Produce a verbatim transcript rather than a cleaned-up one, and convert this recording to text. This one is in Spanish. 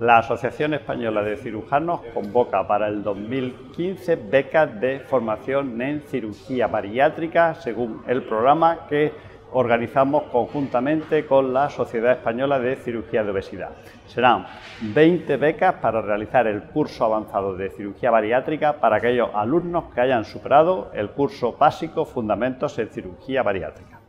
la Asociación Española de Cirujanos convoca para el dos mil quince becas de formación en cirugía bariátrica según el programa que organizamos conjuntamente con la Sociedad Española de Cirugía de Obesidad. Serán veinte becas para realizar el curso avanzado de cirugía bariátrica para aquellos alumnos que hayan superado el curso básico Fundamentos en Cirugía Bariátrica.